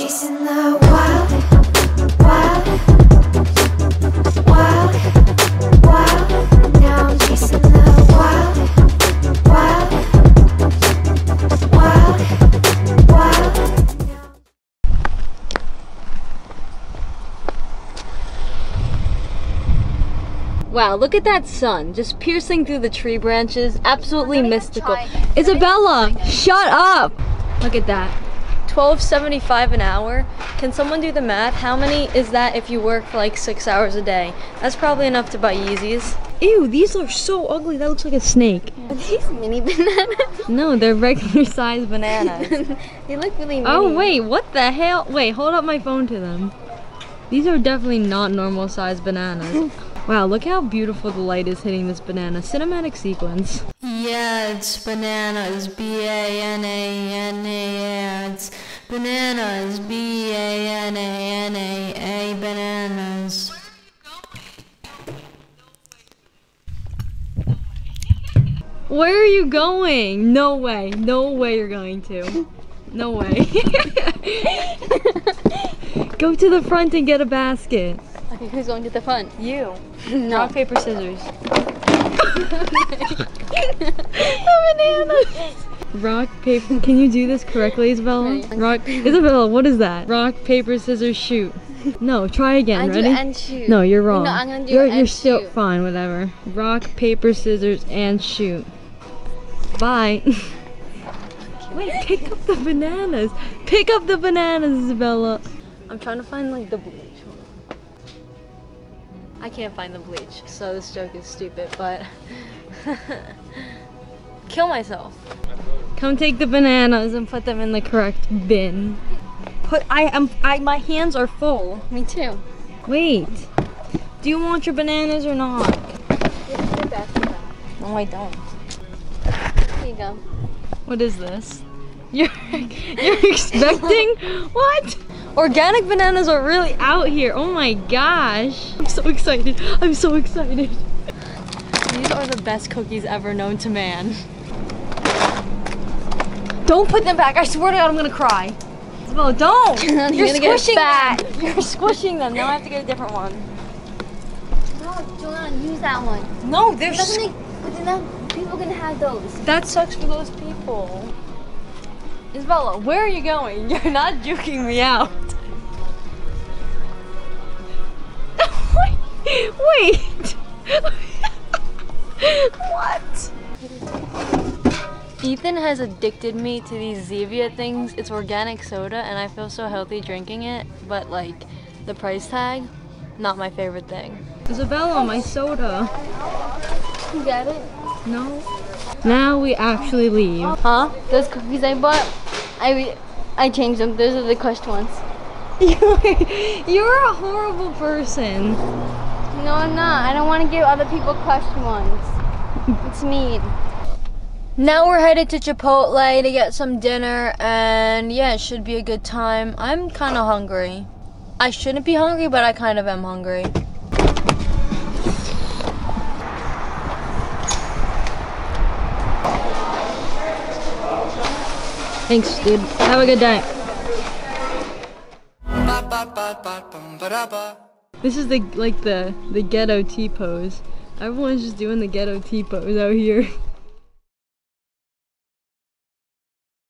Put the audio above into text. chasing the wild, wild. Wow, look at that sun, just piercing through the tree branches. Absolutely mystical. Isabella, shut up! Look at that. $12.75 an hour. Can someone do the math? How many is that if you work for like 6 hours a day? That's probably enough to buy Yeezys. Ew, these are so ugly. That looks like a snake. Are these mini bananas? No, they're regular sized bananas. They look really mini. Oh wait, what the hell? Wait, hold up my phone to them. These are definitely not normal sized bananas. Wow, look how beautiful the light is hitting this banana. Cinematic sequence. Yeah, it's bananas, B-A-N-A-N-A, it's bananas, B-A-N-A-N-A-A, bananas. Where are you going? No way, no way you're going to. No way. Go to the front and get a basket. Okay, who's going to the front? You. No. Rock, paper, scissors. Bananas. Rock, paper. Can you do this correctly, Isabella? Right. Rock, Isabella. What is that? Rock, paper, scissors, shoot. No, try again. Ready? And shoot. No, you're wrong. No, I'm gonna do you're and still shoot. Fine. Whatever. Rock, paper, scissors, and shoot. Bye. Wait, pick up the bananas. Pick up the bananas, Isabella. I'm trying to find like the blue. I can't find the bleach, so this joke is stupid, but... Kill myself. Come take the bananas and put them in the correct bin. My hands are full. Me too. Wait. Do you want your bananas or not? No, I don't. Here you go. What is this? You're expecting? What? Organic bananas are really out here. Oh my gosh. I'm so excited. I'm so excited. These are the best cookies ever known to man. Don't put them back. I swear to God, I'm going to cry. Isabella, don't. You're squishing them. You're squishing them. Now I have to get a different one. No, Joanne, use that one. No, they're squishing. People can have those. That sucks for those people. Isabella, where are you going? You're not juking me out. Wait! What? Ethan has addicted me to these Zevia things. It's organic soda and I feel so healthy drinking it, but like the price tag, not my favorite thing. Isabella, my soda. You got it? No. Now we actually leave. Huh? Those cookies I bought, I changed them. Those are the crushed ones. You're a horrible person. No, I'm not. I don't want to give other people crushed ones. It's mean. Now we're headed to Chipotle to get some dinner, and yeah, it should be a good time. I'm kind of hungry. I shouldn't be hungry, but I kind of am hungry. Thanks, dude. Have a good day. This is the ghetto T pose. Everyone's just doing the ghetto T pose out here.